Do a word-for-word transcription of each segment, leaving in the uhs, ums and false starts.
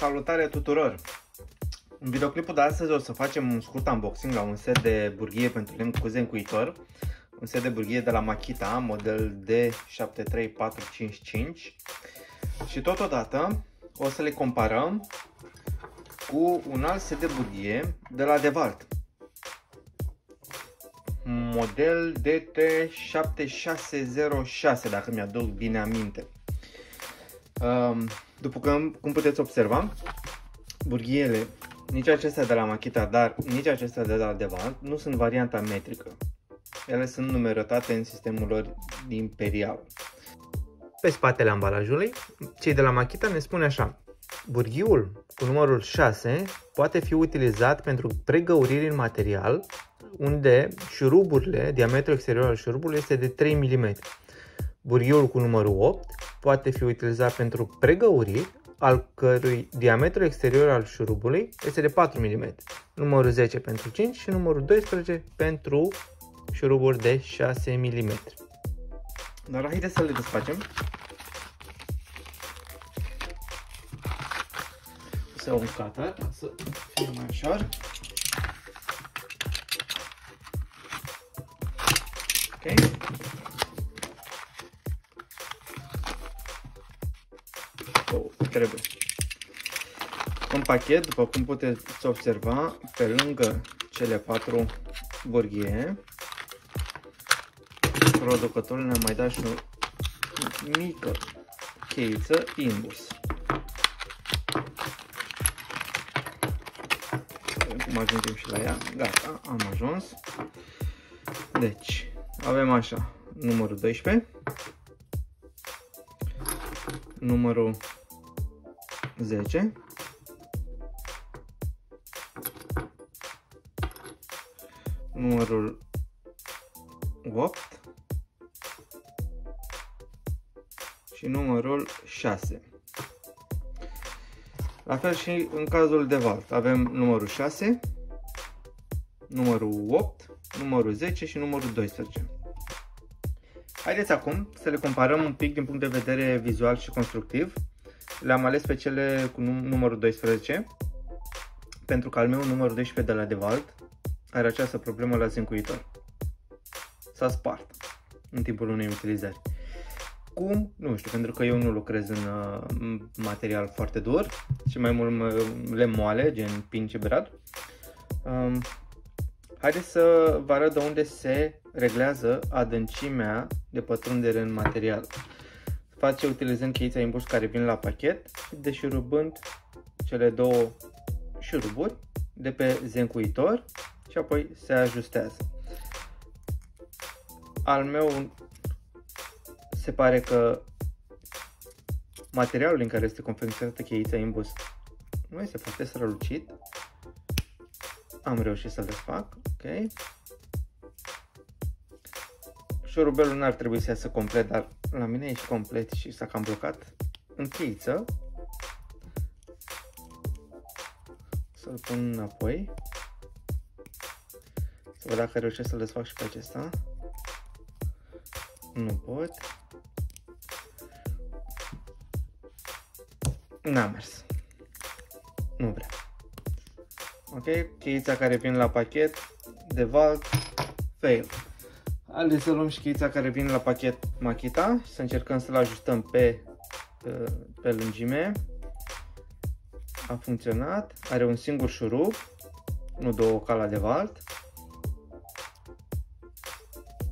Salutare tuturor! În videoclipul de astăzi o să facem un scurt unboxing la un set de burghie pentru lemn cu zencuitor, un set de burghie de la Makita, model D șapte trei patru cinci cinci, și totodată o să le comparăm cu un alt set de burghie de la DeWalt, model D T șapte șase zero șase, dacă mi-aduc bine aminte. După cum, cum puteți observa, burghiele, nici acestea de la Makita, dar nici acestea de la DeWalt, nu sunt varianta metrică. Ele sunt numerătate în sistemul lor imperial. Pe spatele ambalajului, cei de la Makita ne spun așa: burghiul cu numărul șase poate fi utilizat pentru pregăuriri în material, unde șuruburile, diametrul exterior al șurubului este de trei milimetri. Burghiul cu numărul opt poate fi utilizat pentru pregăuriri, al cărui diametru exterior al șurubului este de patru milimetri, numărul zece pentru cinci și numărul doisprezece pentru șuruburi de șase milimetri. Dar haideți să le desfacem. Să un cutter, să fie mai ușor. Ok. Trebuie. În pachet, după cum puteți observa, pe lângă cele patru burghie, producătorul ne-a mai dat și o mică cheiță imbus. Cum ajungem și la ea. Gata, am ajuns. Deci, avem așa, numărul doisprezece, numărul zece, numărul opt și numărul șase. La fel și în cazul DeWalt, avem numărul șase, numărul opt, numărul zece și numărul doisprezece. Haideți acum să le comparăm un pic din punct de vedere vizual și constructiv. Le-am ales pe cele cu numărul doisprezece, pentru că al meu numărul doisprezece de la DeWalt are această problemă la zencuitor. S-a spart în timpul unei utilizări. Cum? Nu știu, pentru că eu nu lucrez în uh, material foarte dur, ci mai mult lemn moale, gen pin și brad. Uh, haideți să vă arăt de unde se reglează adâncimea de pătrundere în material. Face utilizând cheița imbus care vin la pachet, deșurubând cele două șuruburi de pe zencuitor și apoi se ajustează. Al meu se pare că materialul în care este confecționată cheița imbus nu este foarte strălucit. Am reușit să-l desfac, ok. Șurubelul n-ar trebui să iasă complet, dar la mine ești complet și s-a cam blocat în cheiță. Să-l pun înapoi. Să văd dacă reușesc să-l desfac și pe acesta. Nu pot. N-a mers. Nu vrea. Ok, cheița care vine la pachet, DeWalt, fail. Haideți să luăm și cheița care vine la pachet Makita și să încercăm să-l ajustăm pe, pe, pe lungime. A funcționat, are un singur șurub, nu două ca la DeWalt.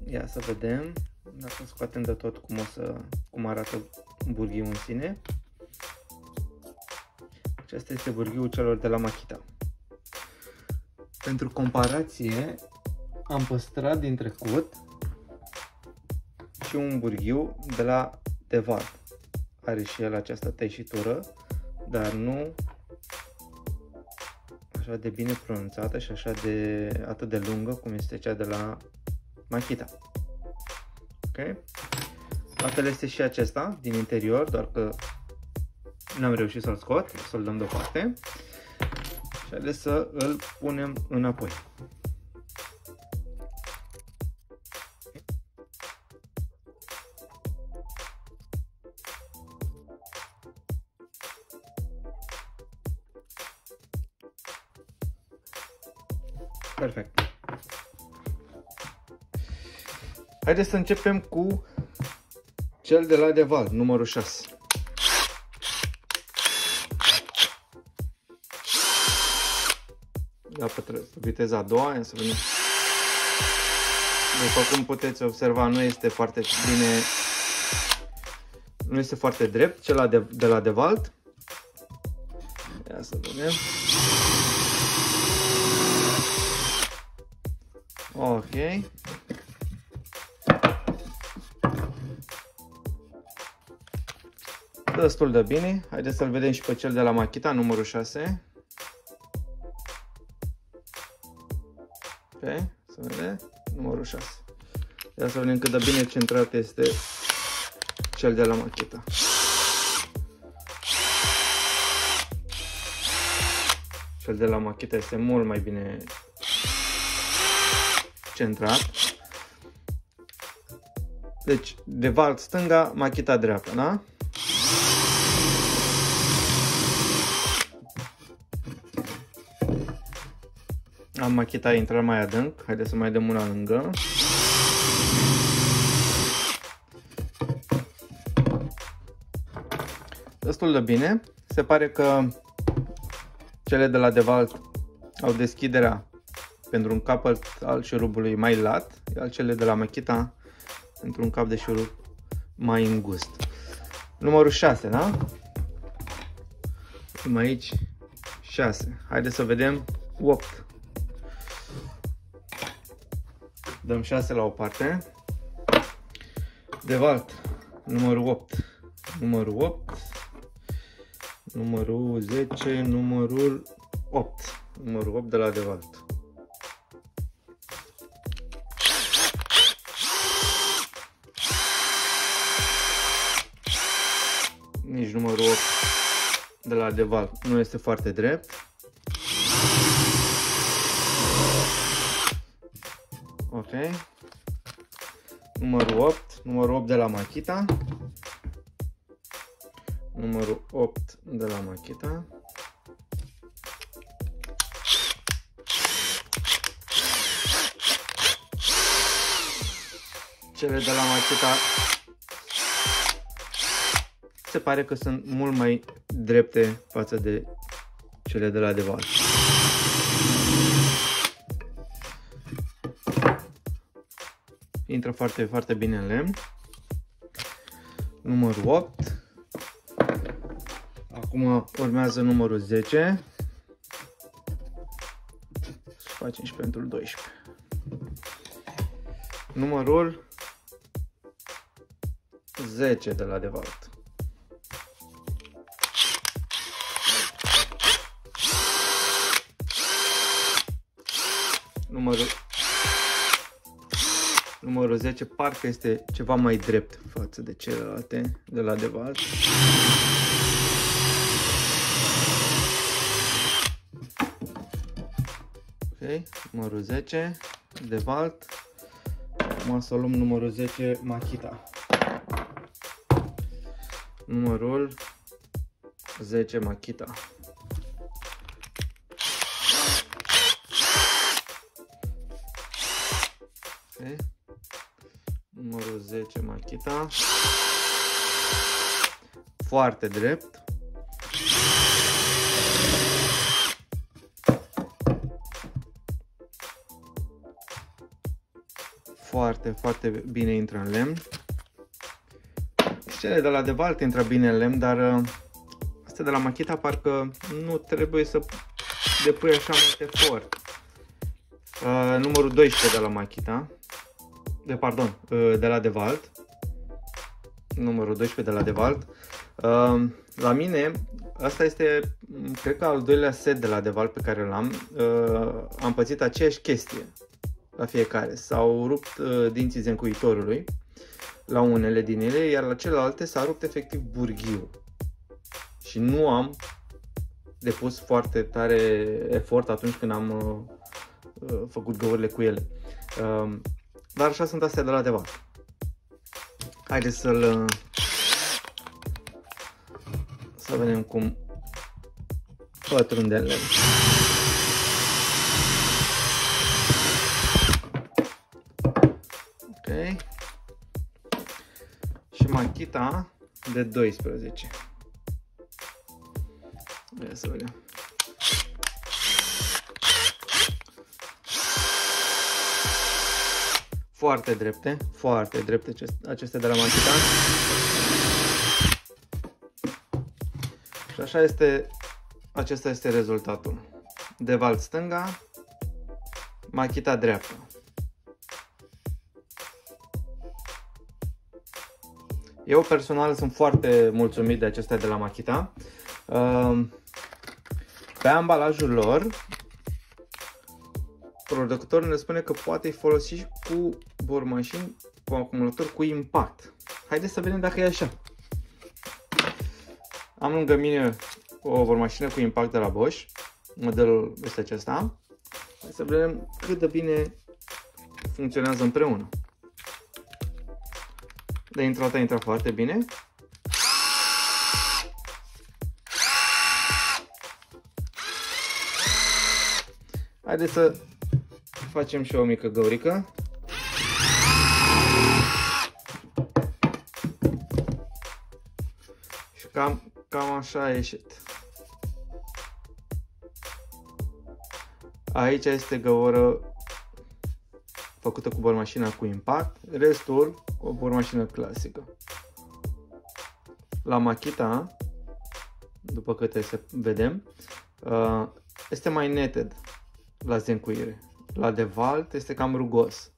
Ia să vedem, dacă scoatem de tot cum, o să, cum arată burghiul în sine. Acesta este burghiul celor de la Makita. Pentru comparație, am păstrat din trecut și un burghiu de la DeWalt. Are și el această tăișitură, dar nu așa de bine pronunțată și așa de atât de lungă cum este cea de la Makita. Ok? La fel este și acesta din interior, doar că n-am reușit să-l scot, să-l dăm deoparte și haideți să îl punem înapoi. Perfect. Haideți să începem cu cel de la DeWalt, numărul șase. Da, pe viteza a doua, ia să vedem. După cum puteți observa, nu este foarte bine, nu este foarte drept cel de, de la DeWalt. Ia să vedem. Ok. Destul de bine. Haideți să-l vedem și pe cel de la Makita, numărul șase. Ok, să vedem. Numărul șase. Ia să vedem cât de bine centrat este cel de la Makita. Cel de la Makita este mult mai bine centrat. Deci, DeWalt stânga, Makita dreapta, da? Am Makita intrat mai adânc, haideți să mai dăm una lângă. Destul de bine, se pare că cele de la DeWalt au deschiderea pentru un capăt al șurubului mai lat, iar cele de la Makita pentru un cap de șurub mai îngust. Numărul șase, da? Cum aici șase. Haideți să vedem opt. Dăm șase la o parte. DeWalt, numărul opt, numărul opt, numărul zece, numărul opt, numărul opt de la DeWalt. Nici numărul opt de la DeWalt nu este foarte drept. Ok, numărul opt, numărul opt de la Makita, numărul opt de la Makita, cele de la Makita se pare că sunt mult mai drepte față de cele de la DeWalt. Intră foarte, foarte bine în lemn. Numărul opt. Acum urmează numărul zece. Să facem și pentru doisprezece. Numărul zece de la DeWalt. Numărul Numărul zece parcă este ceva mai drept față de celelalte de la DeWalt. Ok, numărul zece DeWalt. Acum să luăm numărul zece Makita. Numărul zece Makita. Okay. Numărul zece Makita. Foarte drept. Foarte, foarte bine intră în lemn. Cele de la DeWalt intră bine în lemn, dar astea de la Makita parcă nu trebuie să depui așa mult efort. Uh, numărul doisprezece de la Makita. De, pardon, de la DeWalt, numărul doisprezece de la DeWalt. La mine, asta este, cred că, al doilea set de la DeWalt pe care l-am. Am pățit aceeași chestie la fiecare. S-au rupt dinții zencuitorului la unele din ele, iar la celelalte s-a rupt efectiv burghiul. Și nu am depus foarte tare efort atunci când am făcut găurile cu ele. Dar așa sunt astea de la DeWalt. Haideți să-l... să vedem cum pătrunde în lemn. Makita de doisprezece. Ia să vedem. Foarte drepte, foarte drepte aceste de la Makita. Și așa este, acesta este rezultatul. DeWalt stânga, Makita dreapta. Eu personal sunt foarte mulțumit de acestea de la Makita. Pe ambalajul lor, producătorul ne spune că poate-i folosi și cu bormașini cu acumulator cu impact. Haideți să vedem dacă e așa. Am lângă mine o bormașină cu impact de la Bosch. Modelul este acesta. Hai să vedem cât de bine funcționează împreună. De intrat a intrat foarte bine. Haideți să facem și o mică găurică. Și cam, cam așa a ieșit. Aici este găură făcută cu bormașina cu impact, restul cu o bormașină clasică. La Makita, după câte se vedem, este mai neted la zencuire. La DeWalt este cam rugos.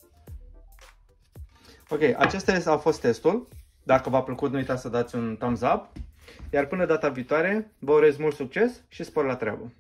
Ok, acesta a fost testul. Dacă v-a plăcut, nu uitați să dați un thumbs up. Iar până data viitoare, vă urez mult succes și spor la treabă!